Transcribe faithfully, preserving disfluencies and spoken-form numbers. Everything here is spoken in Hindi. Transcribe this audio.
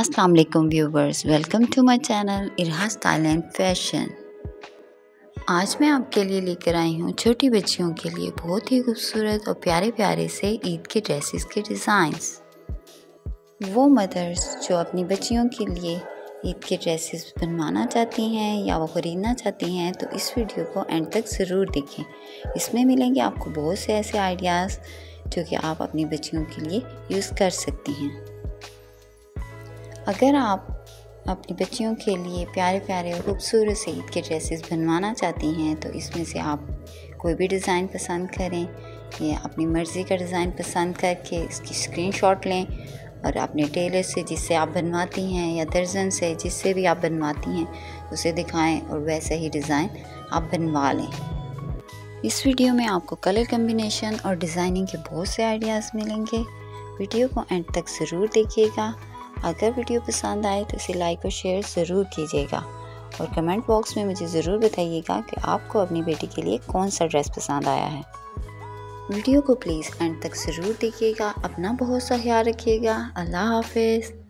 अस्सलाम वालेकुम viewers, welcome to my channel Irha style and fashion. आज मैं आपके लिए लेकर आई हूँ छोटी बच्चियों के लिए बहुत ही खूबसूरत और प्यारे प्यारे से ईद के ड्रेसेस के डिज़ाइंस। वो मदर्स जो अपनी बच्चियों के लिए ईद के ड्रेसेस बनवाना चाहती हैं या वो ख़रीदना चाहती हैं तो इस वीडियो को एंड तक ज़रूर देखें। इसमें मिलेंगे आपको बहुत से ऐसे आइडियाज़ जो कि आप अपनी बच्चियों के लिए यूज़ कर सकती हैं। अगर आप अपनी बच्चियों के लिए प्यारे प्यारे और खूबसूरत से ईद के ड्रेसेस बनवाना चाहती हैं तो इसमें से आप कोई भी डिज़ाइन पसंद करें या अपनी मर्ज़ी का डिज़ाइन पसंद करके इसकी स्क्रीनशॉट लें और अपने टेलर से, जिससे आप बनवाती हैं, या दर्जन से जिससे भी आप बनवाती हैं उसे दिखाएं और वैसा ही डिज़ाइन आप बनवा लें। इस वीडियो में आपको कलर कम्बिनेशन और डिज़ाइनिंग के बहुत से आइडियाज़ मिलेंगे। वीडियो को एंड तक ज़रूर देखिएगा। अगर वीडियो पसंद आए तो इसे लाइक और शेयर ज़रूर कीजिएगा और कमेंट बॉक्स में मुझे ज़रूर बताइएगा कि आपको अपनी बेटी के लिए कौन सा ड्रेस पसंद आया है। वीडियो को प्लीज़ एंड तक ज़रूर देखिएगा। अपना बहुत सा ख्याल रखिएगा। अल्लाह हाफिज़।